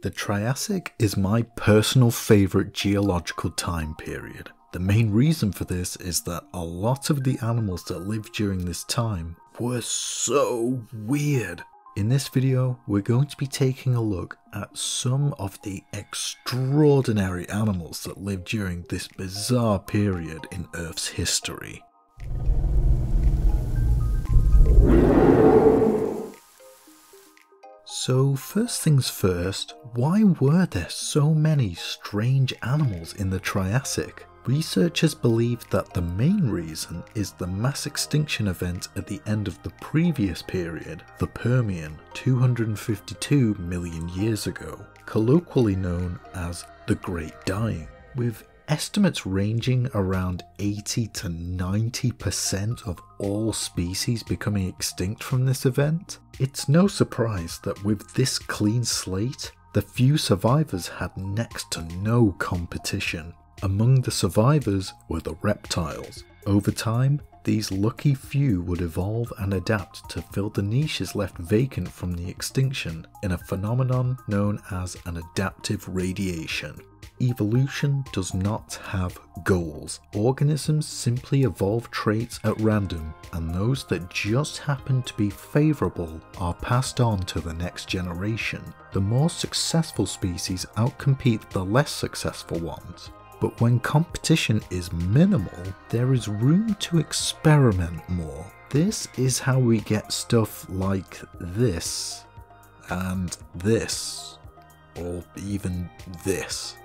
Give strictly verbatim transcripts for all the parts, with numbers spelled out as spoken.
The Triassic is my personal favourite geological time period. The main reason for this is that a lot of the animals that lived during this time were so weird. In this video, we're going to be taking a look at some of the extraordinary animals that lived during this bizarre period in Earth's history. So first things first, why were there so many strange animals in the Triassic? Researchers believe that the main reason is the mass extinction event at the end of the previous period, the Permian, two hundred fifty-two million years ago, colloquially known as the Great Dying, with estimates ranging around eighty to ninety percent of all species becoming extinct from this event. It's no surprise that with this clean slate, the few survivors had next to no competition. Among the survivors were the reptiles. Over time, these lucky few would evolve and adapt to fill the niches left vacant from the extinction in a phenomenon known as an adaptive radiation. Evolution does not have goals. Organisms simply evolve traits at random, and those that just happen to be favourable are passed on to the next generation. The more successful species outcompete the less successful ones. But when competition is minimal, there is room to experiment more. This is how we get stuff like this, and this, or even this.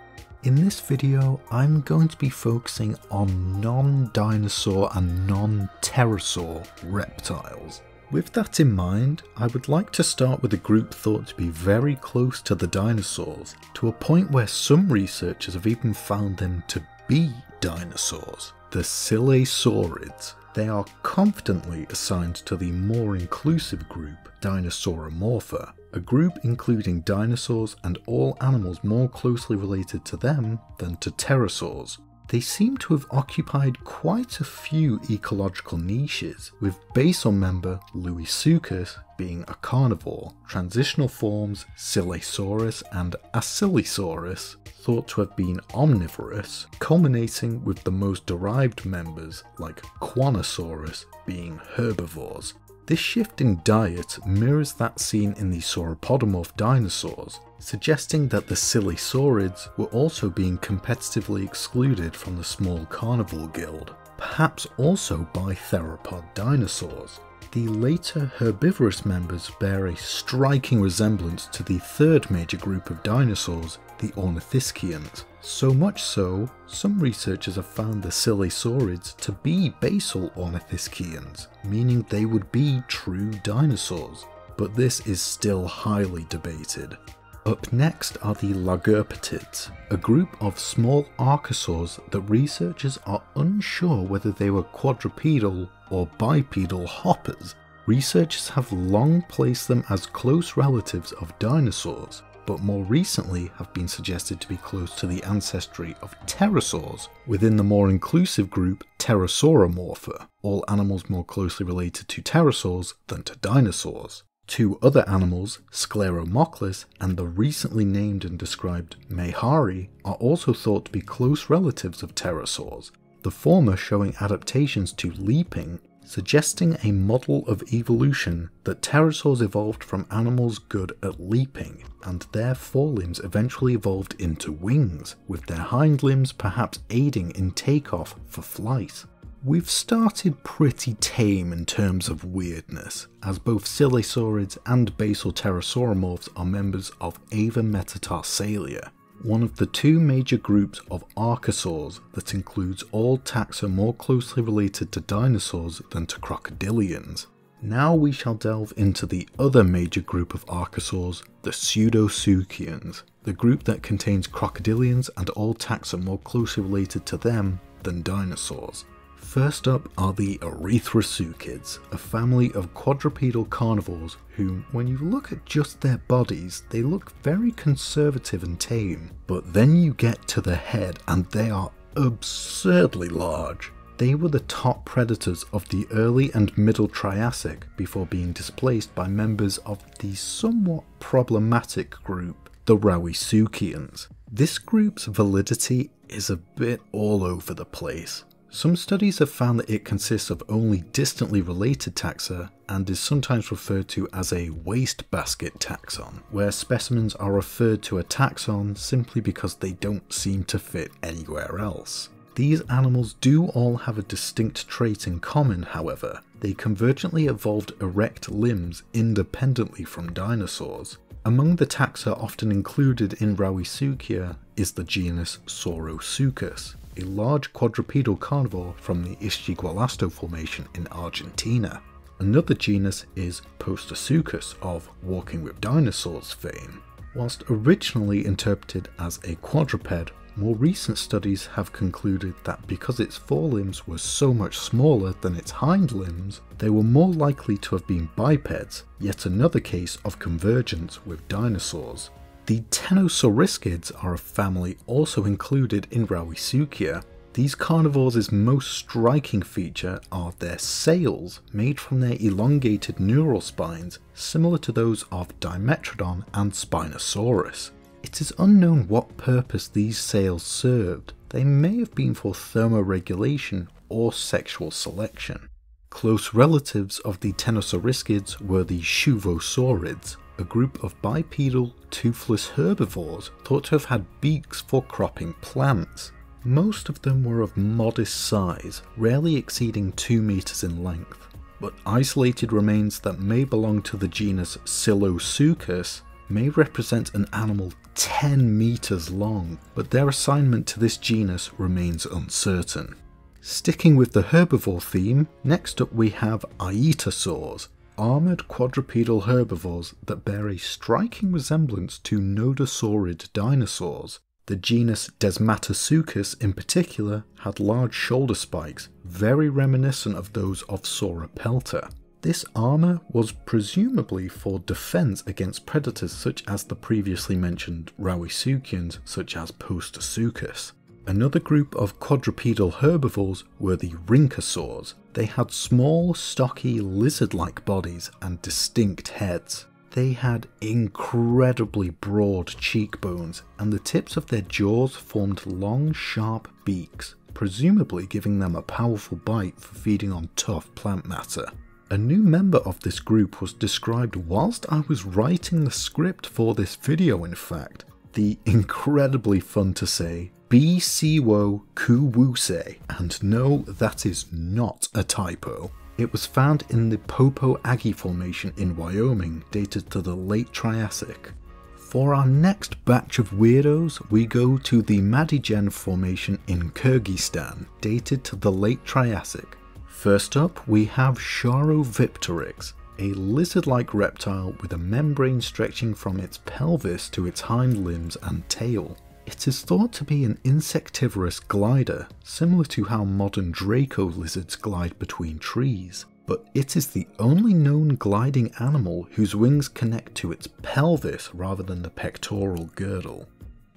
In this video, I'm going to be focusing on non-dinosaur and non-pterosaur reptiles. With that in mind, I would like to start with a group thought to be very close to the dinosaurs, to a point where some researchers have even found them to be dinosaurs, the Silesaurids. They are confidently assigned to the more inclusive group, Dinosauromorpha, a group including dinosaurs and all animals more closely related to them than to pterosaurs. They seem to have occupied quite a few ecological niches, with basal member Lewisuchus being a carnivore, transitional forms Silesaurus and Asilisaurus thought to have been omnivorous, culminating with the most derived members like Quanosaurus being herbivores. This shift in diet mirrors that seen in the sauropodomorph dinosaurs, suggesting that the Silesaurids were also being competitively excluded from the small carnivore guild, perhaps also by theropod dinosaurs. The later herbivorous members bear a striking resemblance to the third major group of dinosaurs, the Ornithischians. So much so, some researchers have found the Silesaurids to be basal Ornithischians, meaning they would be true dinosaurs, but this is still highly debated. Up next are the Lagerpetids, a group of small archosaurs that researchers are unsure whether they were quadrupedal or bipedal hoppers. Researchers have long placed them as close relatives of dinosaurs, but more recently have been suggested to be close to the ancestry of pterosaurs within the more inclusive group Pterosauromorpha, all animals more closely related to pterosaurs than to dinosaurs. Two other animals, Scleromochlus and the recently named and described Mehari, are also thought to be close relatives of pterosaurs, the former showing adaptations to leaping, suggesting a model of evolution that pterosaurs evolved from animals good at leaping, and their forelimbs eventually evolved into wings, with their hind limbs perhaps aiding in takeoff for flight. We've started pretty tame in terms of weirdness, as both Silesaurids and basal pterosauromorphs are members of Avemetatarsalia, one of the two major groups of archosaurs that includes all taxa more closely related to dinosaurs than to crocodilians. Now we shall delve into the other major group of archosaurs, the Pseudosuchians, the group that contains crocodilians and all taxa more closely related to them than dinosaurs. First up are the Erythrosuchids, a family of quadrupedal carnivores whom, when you look at just their bodies, they look very conservative and tame, but then you get to the head and they are absurdly large. They were the top predators of the early and middle Triassic before being displaced by members of the somewhat problematic group the Rauisuchians. This group's validity is a bit all over the place. Some studies have found that it consists of only distantly related taxa and is sometimes referred to as a wastebasket taxon, where specimens are referred to a taxon simply because they don't seem to fit anywhere else. These animals do all have a distinct trait in common, however. They convergently evolved erect limbs independently from dinosaurs. Among the taxa often included in Rauisuchia is the genus Saurosuchus, a large quadrupedal carnivore from the Ischigualasto Formation in Argentina. Another genus is Postosuchus of Walking with Dinosaurs fame. Whilst originally interpreted as a quadruped, more recent studies have concluded that because its forelimbs were so much smaller than its hind limbs, they were more likely to have been bipeds, yet another case of convergence with dinosaurs. The Tenosauriskids are a family also included in Rauisuchia. These carnivores' most striking feature are their sails, made from their elongated neural spines, similar to those of Dimetrodon and Spinosaurus. It is unknown what purpose these sails served. They may have been for thermoregulation or sexual selection. Close relatives of the Tenosauriskids were the Shuvosaurids, a group of bipedal, toothless herbivores thought to have had beaks for cropping plants. Most of them were of modest size, rarely exceeding two meters in length, but isolated remains that may belong to the genus Psilosuchus may represent an animal ten meters long, but their assignment to this genus remains uncertain. Sticking with the herbivore theme, next up we have Aetosaurs, armoured quadrupedal herbivores that bear a striking resemblance to nodosaurid dinosaurs. The genus Desmatosuchus in particular had large shoulder spikes, very reminiscent of those of Sauropelta. This armour was presumably for defence against predators such as the previously mentioned Rauisuchians such as Postosuchus. Another group of quadrupedal herbivores were the Rhynchosaurs. They had small, stocky, lizard-like bodies and distinct heads. They had incredibly broad cheekbones, and the tips of their jaws formed long, sharp beaks, presumably giving them a powerful bite for feeding on tough plant matter. A new member of this group was described whilst I was writing the script for this video, in fact. The incredibly fun to say B C W O Kuwuse, and no, that is not a typo. It was found in the Poposauroids Formation in Wyoming, dated to the late Triassic. For our next batch of weirdos, we go to the Madigen Formation in Kyrgyzstan, dated to the late Triassic. First up, we have Saurovipteryx, a lizard-like reptile with a membrane stretching from its pelvis to its hind limbs and tail. It is thought to be an insectivorous glider, similar to how modern Draco lizards glide between trees, but it is the only known gliding animal whose wings connect to its pelvis rather than the pectoral girdle.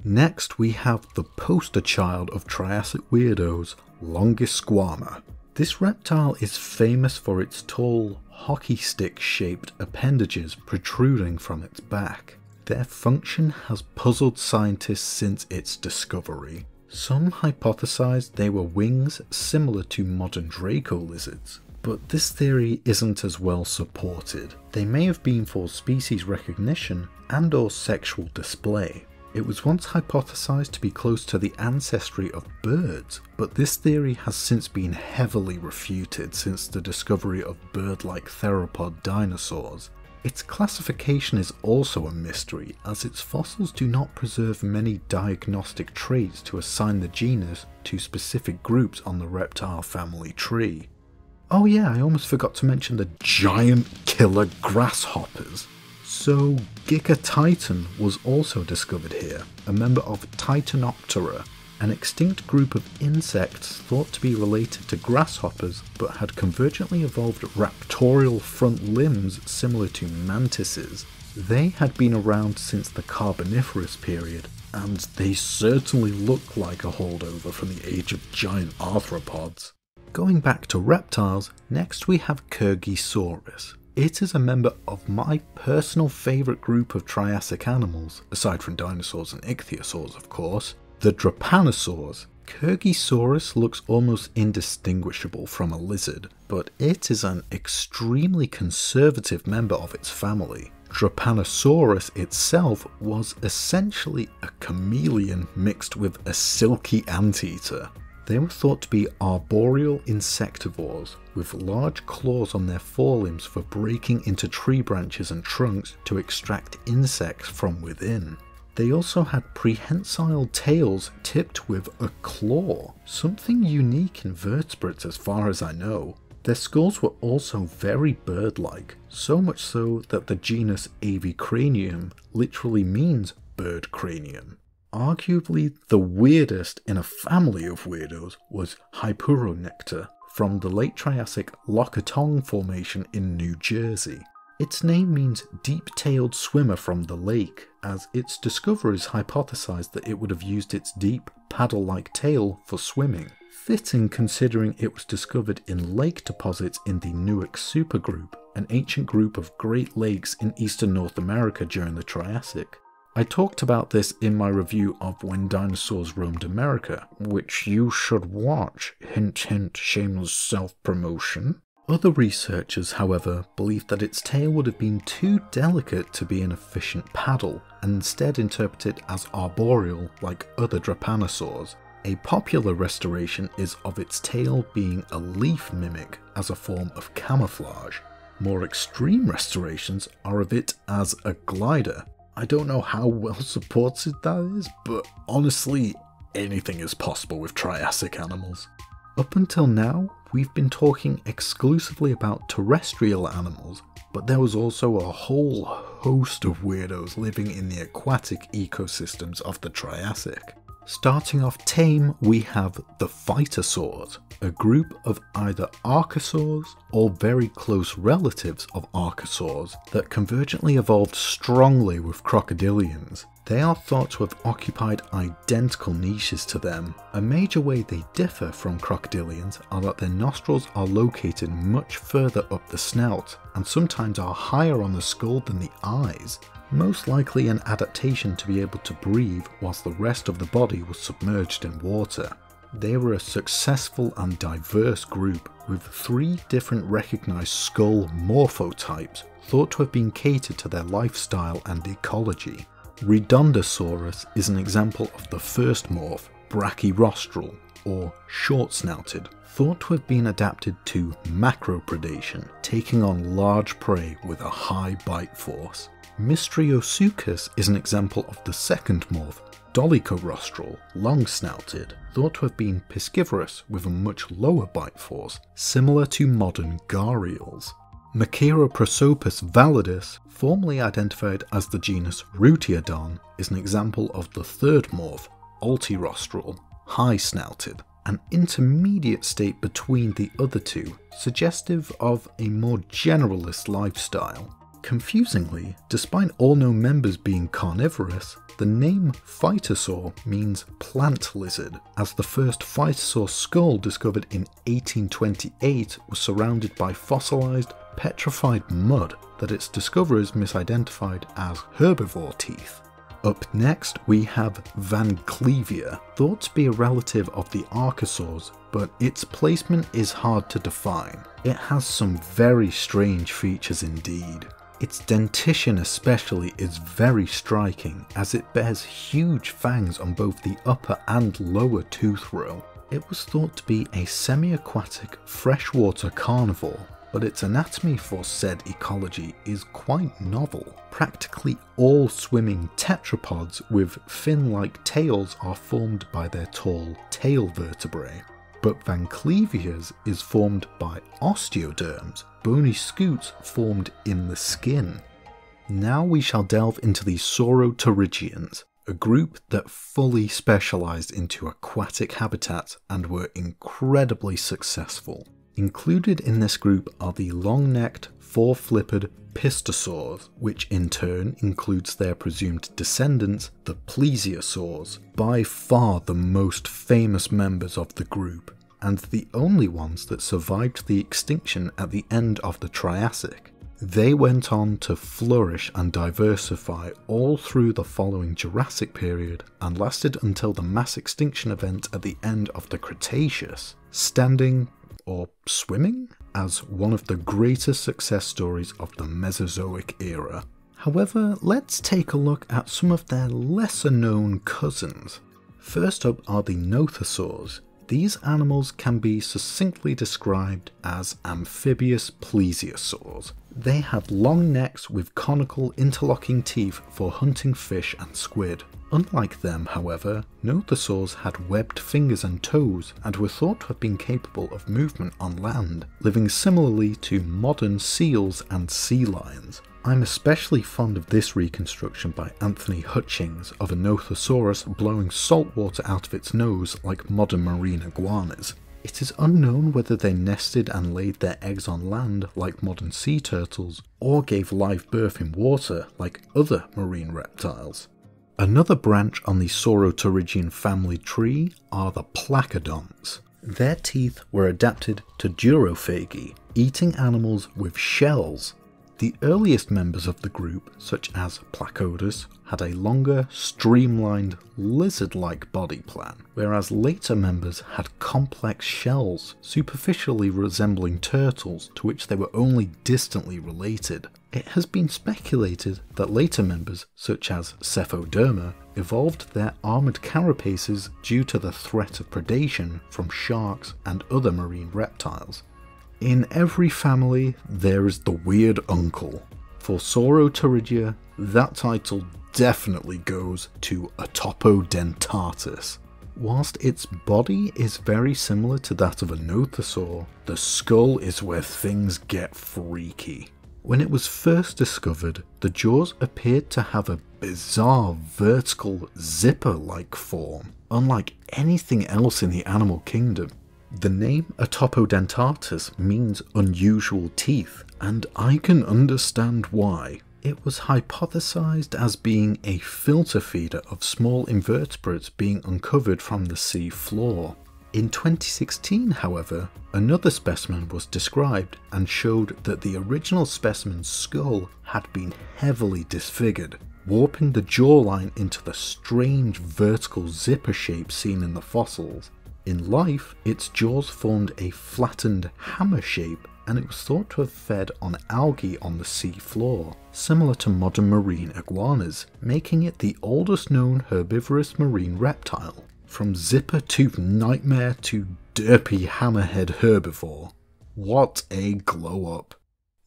Next we have the poster child of Triassic weirdos, Longisquama. This reptile is famous for its tall, hockey stick-shaped appendages protruding from its back. Their function has puzzled scientists since its discovery. Some hypothesized they were wings similar to modern Draco lizards, but this theory isn't as well supported. They may have been for species recognition and or sexual display. It was once hypothesized to be close to the ancestry of birds, but this theory has since been heavily refuted since the discovery of bird-like theropod dinosaurs. Its classification is also a mystery, as its fossils do not preserve many diagnostic traits to assign the genus to specific groups on the reptile family tree. Oh yeah, I almost forgot to mention the giant killer grasshoppers. So Giga-Titan was also discovered here, a member of Titanoptera, an extinct group of insects thought to be related to grasshoppers but had convergently evolved raptorial front limbs similar to mantises. They had been around since the Carboniferous period, and they certainly look like a holdover from the age of giant arthropods. Going back to reptiles, next we have Kyrgyzsaurus, It is a member of my personal favourite group of Triassic animals, aside from dinosaurs and ichthyosaurs of course, the drepanosaurs. Kyrgyzsaurus looks almost indistinguishable from a lizard, but it is an extremely conservative member of its family. Drepanosaurus itself was essentially a chameleon mixed with a silky anteater. They were thought to be arboreal insectivores, with large claws on their forelimbs for breaking into tree branches and trunks to extract insects from within. They also had prehensile tails tipped with a claw, something unique in vertebrates as far as I know. Their skulls were also very bird-like, so much so that the genus Avicranium literally means bird cranium. Arguably the weirdest in a family of weirdos was Hyperonecta from the late Triassic Lockatong Formation in New Jersey. Its name means deep-tailed swimmer from the lake, as its discoverers hypothesized that it would have used its deep, paddle-like tail for swimming. Fitting considering it was discovered in lake deposits in the Newark Supergroup, an ancient group of Great Lakes in eastern North America during the Triassic. I talked about this in my review of When Dinosaurs Roamed America, which you should watch, hint hint shameless self-promotion. Other researchers, however, believed that its tail would have been too delicate to be an efficient paddle, and instead interpreted as arboreal like other drepanosaurs. A popular restoration is of its tail being a leaf mimic as a form of camouflage. More extreme restorations are of it as a glider. I don't know how well supported that is, but honestly, anything is possible with Triassic animals. Up until now, we've been talking exclusively about terrestrial animals, but there was also a whole host of weirdos living in the aquatic ecosystems of the Triassic. Starting off tame, we have the phytosaurs, a group of either archosaurs or very close relatives of archosaurs that convergently evolved strongly with crocodilians. They are thought to have occupied identical niches to them. A major way they differ from crocodilians are that their nostrils are located much further up the snout, and sometimes are higher on the skull than the eyes, most likely an adaptation to be able to breathe whilst the rest of the body was submerged in water. They were a successful and diverse group, with three different recognised skull morphotypes thought to have been catered to their lifestyle and ecology. Redondosaurus is an example of the first morph, brachyrostral, or short-snouted, thought to have been adapted to macropredation, taking on large prey with a high bite force. Mysteriosuchus is an example of the second morph, dolichorostral, long-snouted, thought to have been piscivorous with a much lower bite force, similar to modern gharials. Mechaeroprosopus validus, formerly identified as the genus Rutiodon, is an example of the third morph, altirostral, high-snouted, an intermediate state between the other two, suggestive of a more generalist lifestyle. Confusingly, despite all known members being carnivorous, the name phytosaur means plant lizard, as the first phytosaur skull discovered in eighteen twenty-eight was surrounded by fossilised, petrified mud that its discoverers misidentified as herbivore teeth. Up next we have Vanclevia, thought to be a relative of the archosaurs, but its placement is hard to define. It has some very strange features indeed. Its dentition especially is very striking, as it bears huge fangs on both the upper and lower tooth row. It was thought to be a semi-aquatic freshwater carnivore, but its anatomy for said ecology is quite novel. Practically all swimming tetrapods with fin-like tails are formed by their tall tail vertebrae, but Vanclevia's is formed by osteoderms, bony scutes formed in the skin. Now we shall delve into the Sauropterygians, a group that fully specialised into aquatic habitats and were incredibly successful. Included in this group are the long-necked, four-flippered pistosaurs, which in turn includes their presumed descendants, the plesiosaurs, by far the most famous members of the group, and the only ones that survived the extinction at the end of the Triassic. They went on to flourish and diversify all through the following Jurassic period and lasted until the mass extinction event at the end of the Cretaceous, standing, or swimming, as one of the greatest success stories of the Mesozoic era. However, let's take a look at some of their lesser known cousins. First up are the Nothosaurs. These animals can be succinctly described as amphibious plesiosaurs. They had long necks with conical interlocking teeth for hunting fish and squid. Unlike them, however, nothosaurs had webbed fingers and toes and were thought to have been capable of movement on land, living similarly to modern seals and sea lions. I'm especially fond of this reconstruction by Anthony Hutchings of a Nothosaurus blowing salt water out of its nose like modern marine iguanas. It is unknown whether they nested and laid their eggs on land like modern sea turtles, or gave live birth in water like other marine reptiles. Another branch on the Sauropterigian family tree are the Placodonts. Their teeth were adapted to durophagy, eating animals with shells. The earliest members of the group, such as Placodus, had a longer, streamlined, lizard-like body plan, whereas later members had complex shells, superficially resembling turtles, to which they were only distantly related. It has been speculated that later members, such as Cephoderma, evolved their armoured carapaces due to the threat of predation from sharks and other marine reptiles. In every family, there is the weird uncle. For Sauropterigia, that title definitely goes to Atopodentatus. Whilst its body is very similar to that of a nothosaur, the skull is where things get freaky. When it was first discovered, the jaws appeared to have a bizarre vertical zipper-like form, unlike anything else in the animal kingdom. The name Atopodentatus means unusual teeth, and I can understand why. It was hypothesized as being a filter feeder of small invertebrates being uncovered from the sea floor. In twenty sixteen, however, another specimen was described and showed that the original specimen's skull had been heavily disfigured, warping the jawline into the strange vertical zipper shape seen in the fossils. In life, its jaws formed a flattened hammer shape, and it was thought to have fed on algae on the sea floor, similar to modern marine iguanas, making it the oldest known herbivorous marine reptile. From zipper to nightmare to derpy hammerhead herbivore. What a glow up.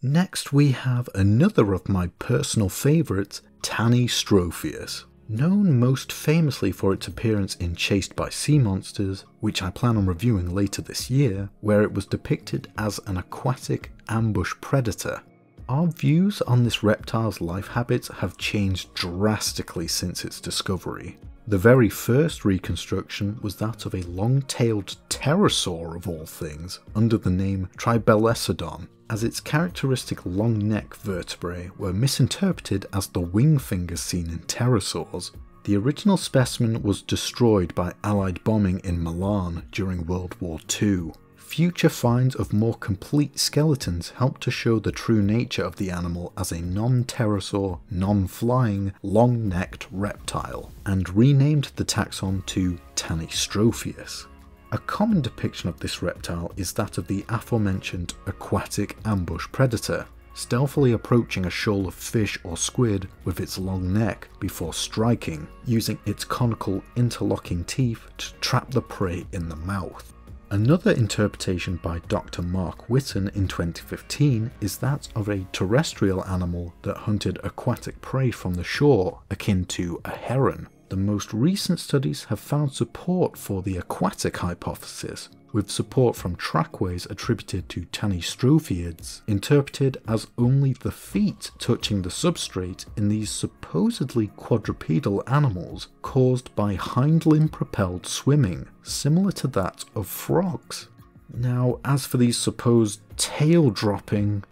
Next we have another of my personal favourites, Tanystropheus. Known most famously for its appearance in Chased by Sea Monsters, which I plan on reviewing later this year, where it was depicted as an aquatic ambush predator. Our views on this reptile's life habits have changed drastically since its discovery. The very first reconstruction was that of a long-tailed pterosaur of all things, under the name Tribelesodon, as its characteristic long neck vertebrae were misinterpreted as the wing fingers seen in pterosaurs. The original specimen was destroyed by Allied bombing in Milan during World War Two. Future finds of more complete skeletons helped to show the true nature of the animal as a non-pterosaur, non-flying, long-necked reptile, and renamed the taxon to Tanystropheus. A common depiction of this reptile is that of the aforementioned aquatic ambush predator, stealthily approaching a shoal of fish or squid with its long neck before striking, using its conical interlocking teeth to trap the prey in the mouth. Another interpretation by Doctor Mark Whitten in twenty fifteen is that of a terrestrial animal that hunted aquatic prey from the shore, akin to a heron. The most recent studies have found support for the aquatic hypothesis, with support from trackways attributed to Tanystropheids, interpreted as only the feet touching the substrate in these supposedly quadrupedal animals caused by hindlimb-propelled swimming, similar to that of frogs. Now, as for these supposed tail-dropping,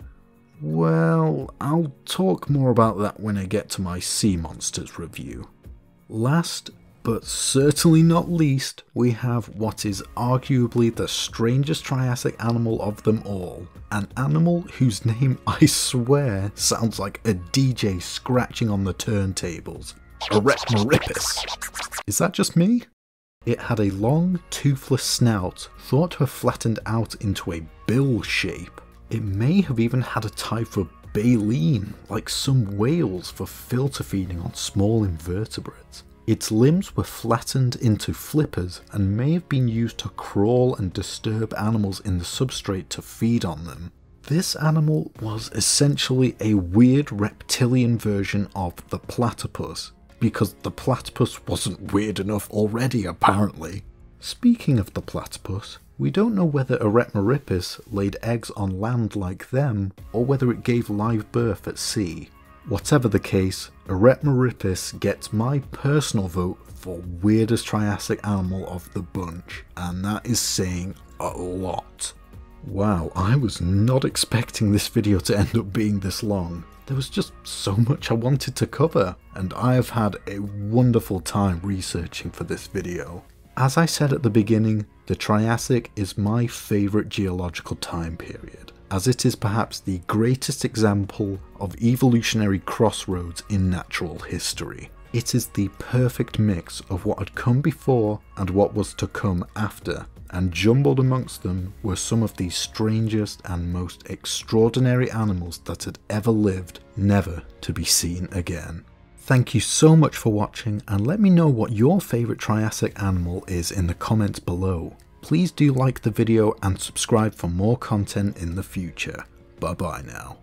well, I'll talk more about that when I get to my Sea Monsters review. Last, but certainly not least, we have what is arguably the strangest Triassic animal of them all. An animal whose name, I swear, sounds like a D J scratching on the turntables. Arachnorhipus. Is that just me? It had a long, toothless snout, thought to have flattened out into a bill shape. It may have even had a tie for baleen, like some whales for filter feeding on small invertebrates. Its limbs were flattened into flippers and may have been used to crawl and disturb animals in the substrate to feed on them. This animal was essentially a weird reptilian version of the platypus, because the platypus wasn't weird enough already, apparently. Speaking of the platypus, we don't know whether Arachnorhipus laid eggs on land like them, or whether it gave live birth at sea. Whatever the case, Arachnorhipus gets my personal vote for weirdest Triassic animal of the bunch, and that is saying a lot. Wow, I was not expecting this video to end up being this long. There was just so much I wanted to cover, and I have had a wonderful time researching for this video. As I said at the beginning, the Triassic is my favourite geological time period, as it is perhaps the greatest example of evolutionary crossroads in natural history. It is the perfect mix of what had come before and what was to come after, and jumbled amongst them were some of the strangest and most extraordinary animals that had ever lived, never to be seen again. Thank you so much for watching, and let me know what your favourite Triassic animal is in the comments below. Please do like the video and subscribe for more content in the future. Bye bye now.